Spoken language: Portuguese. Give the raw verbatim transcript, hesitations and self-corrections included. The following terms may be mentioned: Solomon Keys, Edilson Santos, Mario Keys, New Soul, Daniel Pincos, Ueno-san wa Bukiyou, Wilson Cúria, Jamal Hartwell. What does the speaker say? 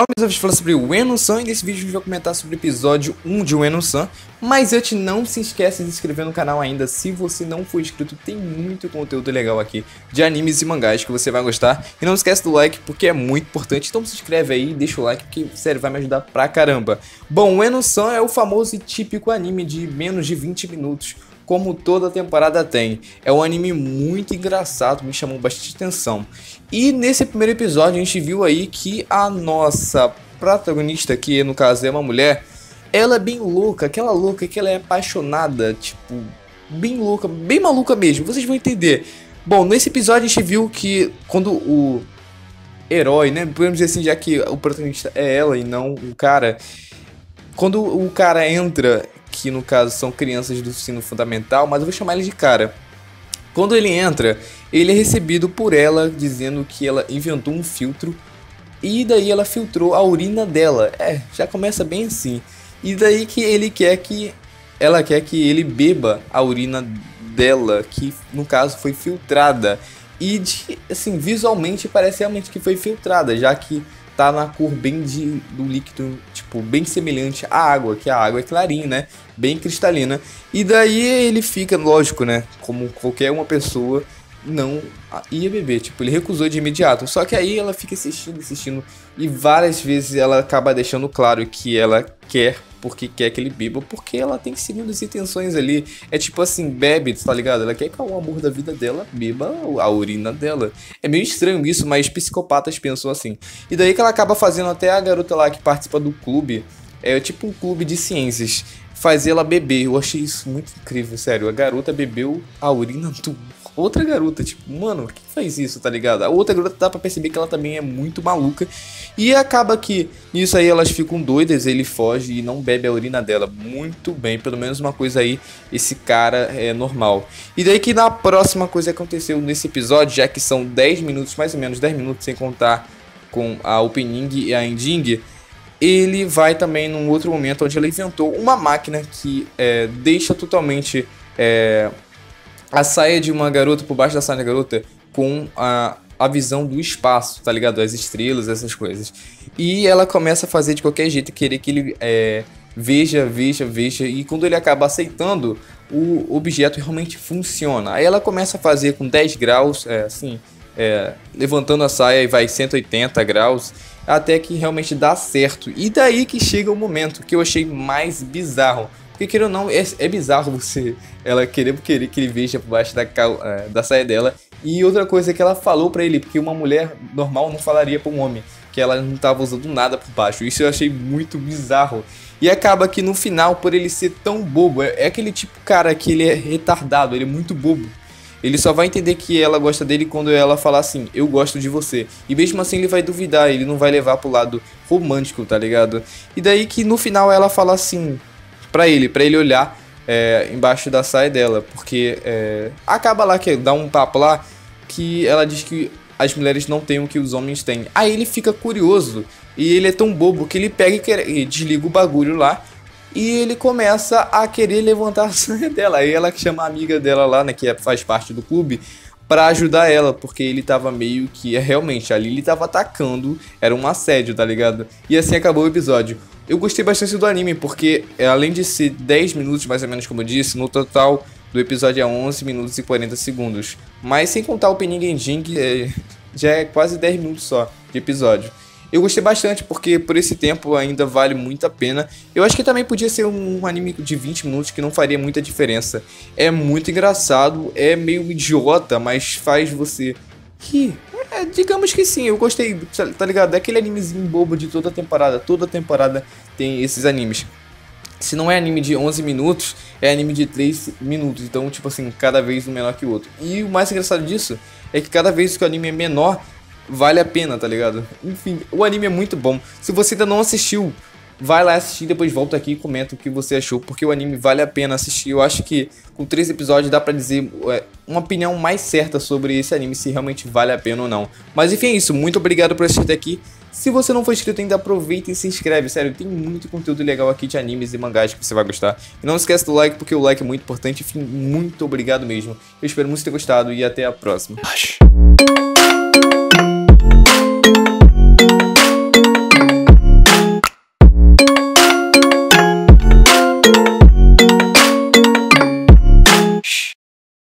Olá meus amigos, falando sobre o Ueno-san e nesse vídeo a gente vai comentar sobre o episódio um de Ueno-san. Mas antes, não se esquece de se inscrever no canal ainda se você não for inscrito. Tem muito conteúdo legal aqui de animes e mangás que você vai gostar. E não esquece do like porque é muito importante. Então se inscreve aí e deixa o like porque, sério, vai me ajudar pra caramba. Bom, Ueno-san é o famoso e típico anime de menos de vinte minutos, como toda temporada tem. É um anime muito engraçado, me chamou bastante atenção. E nesse primeiro episódio a gente viu aí que a nossa protagonista, que no caso é uma mulher, ela é bem louca, aquela louca que ela é apaixonada, tipo, bem louca, bem maluca mesmo, vocês vão entender. Bom, nesse episódio a gente viu que quando o herói, né, podemos dizer assim, já que o protagonista é ela e não o cara, quando o cara entra, que no caso são crianças do ensino fundamental, mas eu vou chamar ele de cara. Quando ele entra, ele é recebido por ela dizendo que ela inventou um filtro e daí ela filtrou a urina dela. É, já começa bem assim. E daí que ele quer que ela quer que ele beba a urina dela, que no caso foi filtrada. E de, assim, visualmente parece realmente que foi filtrada, já que tá na cor bem de, do líquido, tipo, bem semelhante à água, que a água é clarinha, né, bem cristalina. E daí ele fica, lógico, né, como qualquer uma pessoa, não ia beber, tipo, ele recusou de imediato. Só que aí ela fica insistindo, insistindo, e várias vezes ela acaba deixando claro que ela quer, porque quer que ele beba, porque ela tem segundas intenções ali. É tipo assim, bebe, tá ligado? Ela quer que o amor da vida dela beba a urina dela. É meio estranho isso, mas psicopatas pensam assim. E daí que ela acaba fazendo até a garota lá que participa do clube, é tipo um clube de ciências, fazer ela beber. Eu achei isso muito incrível, sério. A garota bebeu a urina do outra garota, tipo, mano, quem faz isso, tá ligado? A outra garota dá pra perceber que ela também é muito maluca. E acaba que nisso aí elas ficam doidas, ele foge e não bebe a urina dela. Muito bem, pelo menos uma coisa aí, esse cara é normal. E daí que na próxima coisa que aconteceu nesse episódio, já que são dez minutos, mais ou menos dez minutos, sem contar com a opening e a ending, ele vai também num outro momento onde ela inventou uma máquina que é, deixa totalmente... É, a saia de uma garota por baixo da saia da garota com a, a visão do espaço, tá ligado? As estrelas, essas coisas. E ela começa a fazer de qualquer jeito, querer que ele é, veja, veja, veja. E quando ele acaba aceitando, o objeto realmente funciona. Aí ela começa a fazer com dez graus, é, assim, é, levantando a saia e vai cento e oitenta graus, até que realmente dá certo. E daí que chega o momento que eu achei mais bizarro. Porque, queira ou não, é, é bizarro você ela querer, querer que ele veja por baixo da, da saia dela. E outra coisa que ela falou pra ele, porque uma mulher normal não falaria pra um homem, que ela não tava usando nada por baixo. Isso eu achei muito bizarro. E acaba que no final, por ele ser tão bobo, é, é aquele tipo cara que ele é retardado, ele é muito bobo. Ele só vai entender que ela gosta dele quando ela falar assim, eu gosto de você. E mesmo assim ele vai duvidar, ele não vai levar pro lado romântico, tá ligado? E daí que no final ela fala assim... Pra ele, pra ele olhar é, embaixo da saia dela. Porque é, acaba lá que dá um papo lá que ela diz que as mulheres não têm o que os homens têm. Aí ele fica curioso e ele é tão bobo que ele pega e, quer, e desliga o bagulho lá. E ele começa a querer levantar a saia dela. Aí ela chama a amiga dela lá, né, que faz parte do clube, pra ajudar ela, porque ele tava meio que, realmente, ali ele tava atacando, era um assédio, tá ligado? E assim acabou o episódio. Eu gostei bastante do anime, porque além de ser dez minutos, mais ou menos, como eu disse, no total do episódio é onze minutos e quarenta segundos. Mas sem contar o opening e ending, é, já é quase dez minutos só de episódio. Eu gostei bastante, porque por esse tempo ainda vale muito a pena. Eu acho que também podia ser um anime de vinte minutos, que não faria muita diferença. É muito engraçado, é meio idiota, mas faz você rir. É, digamos que sim, eu gostei, tá ligado? É aquele animezinho bobo de toda temporada. Toda temporada tem esses animes. Se não é anime de onze minutos, é anime de três minutos. Então, tipo assim, cada vez um menor que o outro. E o mais engraçado disso é que cada vez que o anime é menor, vale a pena, tá ligado? Enfim, o anime é muito bom. Se você ainda não assistiu, vai lá assistir, depois volta aqui e comenta o que você achou, porque o anime vale a pena assistir. Eu acho que com três episódios dá pra dizer é, uma opinião mais certa sobre esse anime, se realmente vale a pena ou não. Mas enfim, é isso. Muito obrigado por assistir até aqui. Se você não for inscrito ainda, aproveita e se inscreve. Sério, tem muito conteúdo legal aqui de animes e mangás que você vai gostar. E não esquece do like, porque o like é muito importante. Enfim, muito obrigado mesmo. Eu espero muito ter gostado e até a próxima.